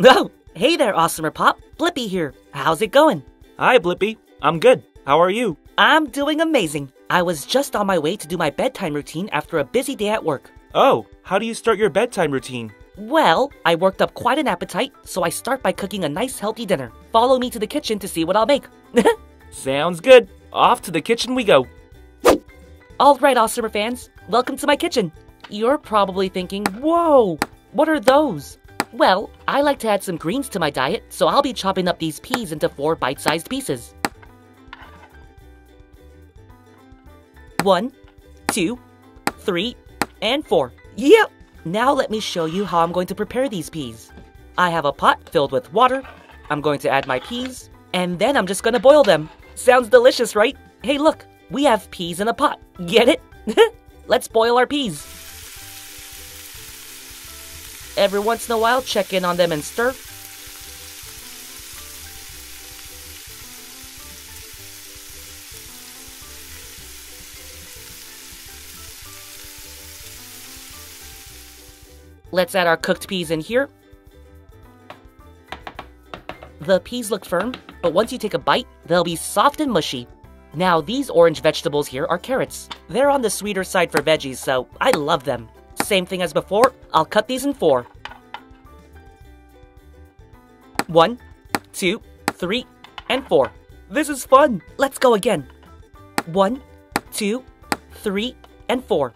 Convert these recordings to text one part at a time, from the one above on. No! Hey there, AWESMR Pop. Blippi here. How's it going? Hi, Blippi. I'm good. How are you? I'm doing amazing. I was just on my way to do my bedtime routine after a busy day at work. Oh, how do you start your bedtime routine? Well, I worked up quite an appetite, so I start by cooking a nice healthy dinner. Follow me to the kitchen to see what I'll make. Sounds good. Off to the kitchen we go. Alright, AWESMR fans, welcome to my kitchen. You're probably thinking, whoa, what are those? Well, I like to add some greens to my diet, so I'll be chopping up these peas into 4 bite-sized pieces. 1, 2, 3, and 4. Yep! Now let me show you how I'm going to prepare these peas. I have a pot filled with water. I'm going to add my peas, and then I'm just going to boil them. Sounds delicious, right? Hey, look, we have peas in a pot. Get it? Let's boil our peas. Every once in a while, check in on them and stir. Let's add our cooked peas in here. The peas look firm, but once you take a bite, they'll be soft and mushy. Now these orange vegetables here are carrots. They're on the sweeter side for veggies, so I love them. Same thing as before, I'll cut these in 4. 1, 2, 3, and 4. This is fun! Let's go again. 1, 2, 3, and 4.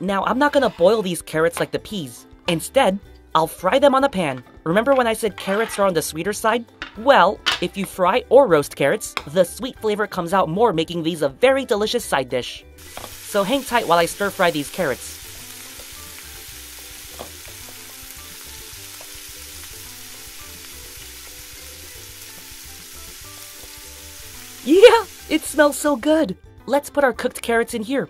Now I'm not gonna boil these carrots like the peas. Instead, I'll fry them on a pan. Remember when I said carrots are on the sweeter side? Well, if you fry or roast carrots, the sweet flavor comes out more, making these a very delicious side dish. So hang tight while I stir fry these carrots. Yeah, it smells so good. Let's put our cooked carrots in here.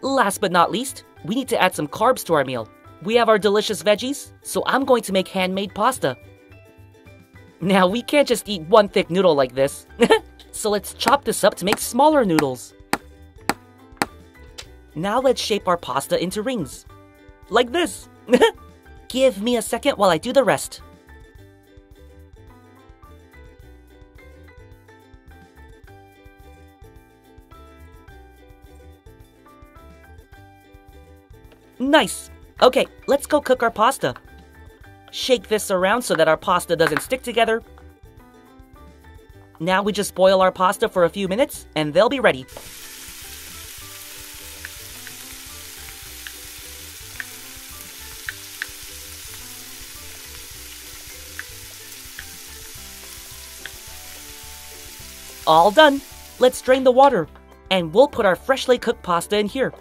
Last but not least, we need to add some carbs to our meal. We have our delicious veggies, so I'm going to make handmade pasta. Now, we can't just eat one thick noodle like this. So let's chop this up to make smaller noodles. Now let's shape our pasta into rings. Like this. Give me a second while I do the rest. Nice! Okay, let's go cook our pasta. Shake this around so that our pasta doesn't stick together. Now we just boil our pasta for a few minutes and they'll be ready. All done! Let's drain the water and we'll put our freshly cooked pasta in here.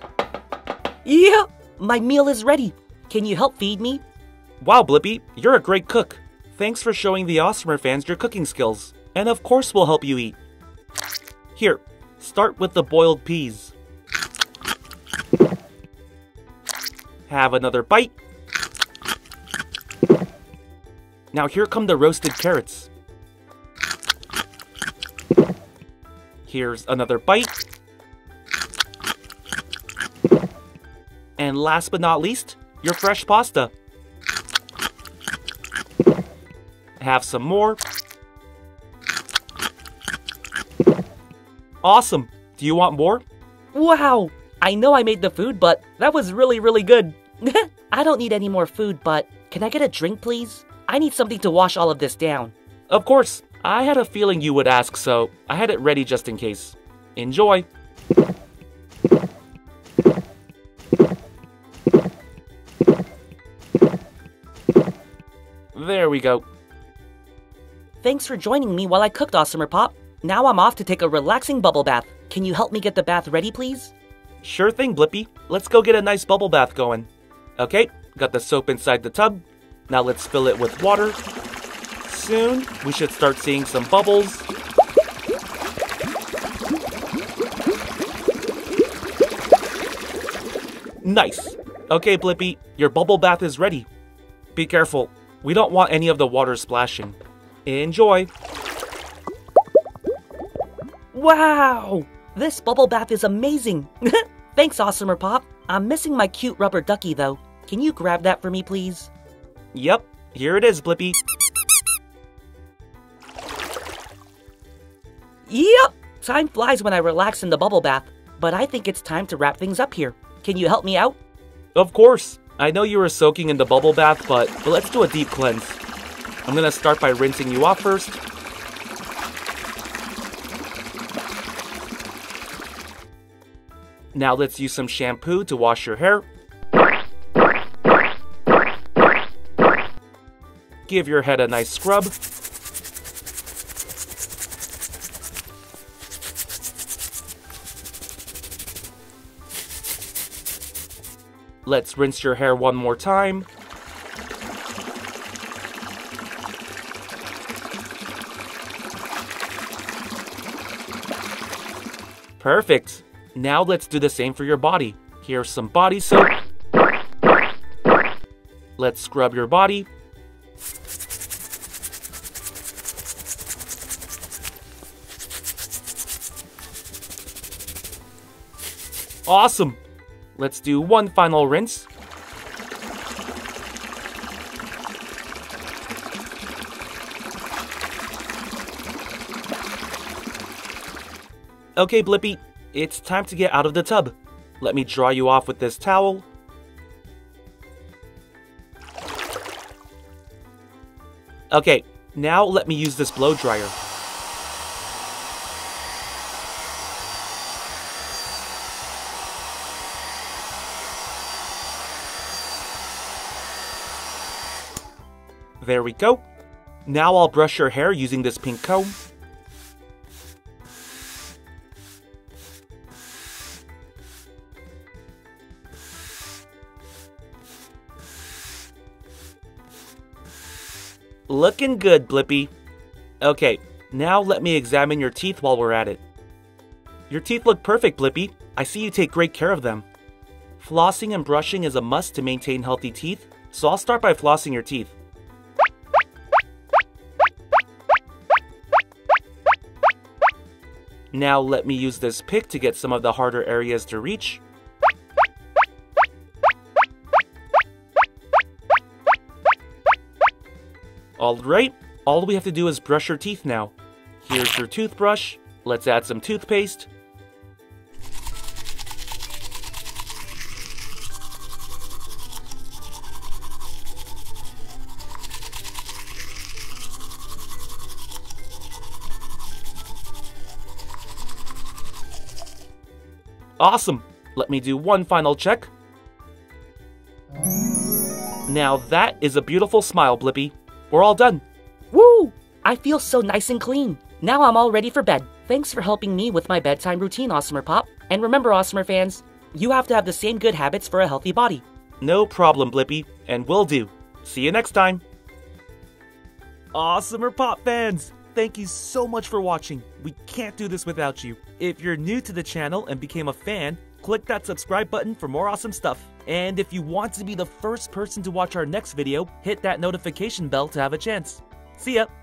Yeah! My meal is ready. Can you help feed me? Wow, Blippi, you're a great cook. Thanks for showing the AWESMR fans your cooking skills. And of course we'll help you eat. Here, start with the boiled peas. Have another bite. Now here come the roasted carrots. Here's another bite. And last but not least, your fresh pasta. Have some more. Awesome! Do you want more? Wow! I know I made the food, but that was really good. I don't need any more food, but can I get a drink, please? I need something to wash all of this down. Of course. I had a feeling you would ask, so I had it ready just in case. Enjoy! There we go. Thanks for joining me while I cooked, AWESMR Pop. Now I'm off to take a relaxing bubble bath. Can you help me get the bath ready, please? Sure thing, Blippi. Let's go get a nice bubble bath going. Okay, got the soap inside the tub. Now let's fill it with water. Soon, we should start seeing some bubbles. Nice. Okay, Blippi, your bubble bath is ready. Be careful. We don't want any of the water splashing. Enjoy! Wow! This bubble bath is amazing! Thanks, AWESMR Pop! I'm missing my cute rubber ducky, though. Can you grab that for me, please? Yep, here it is, Blippi. Yep, time flies when I relax in the bubble bath, but I think it's time to wrap things up here. Can you help me out? Of course. I know you were soaking in the bubble bath, but let's do a deep cleanse. I'm gonna start by rinsing you off first. Now let's use some shampoo to wash your hair. Give your head a nice scrub. Let's rinse your hair one more time. Perfect. Now let's do the same for your body. Here's some body soap. Let's scrub your body. Awesome. Let's do one final rinse. Okay, Blippi, it's time to get out of the tub. Let me dry you off with this towel. Okay, now let me use this blow dryer. There we go. Now I'll brush your hair using this pink comb. Looking good, Blippi. Okay, now let me examine your teeth while we're at it. Your teeth look perfect, Blippi. I see you take great care of them. Flossing and brushing is a must to maintain healthy teeth, so I'll start by flossing your teeth. Now let me use this pick to get some of the harder areas to reach. Alright, all we have to do is brush your teeth now. Here's your toothbrush. Let's add some toothpaste. Awesome! Let me do one final check. Now that is a beautiful smile, Blippi. We're all done. Woo! I feel so nice and clean. Now I'm all ready for bed. Thanks for helping me with my bedtime routine, AWESMR Pop. And remember, AWESMR fans, you have to have the same good habits for a healthy body. No problem, Blippi, and will do. See you next time. AWESMR Pop fans! Thank you so much for watching. We can't do this without you. If you're new to the channel and became a fan, click that subscribe button for more awesome stuff. And if you want to be the first person to watch our next video, hit that notification bell to have a chance. See ya!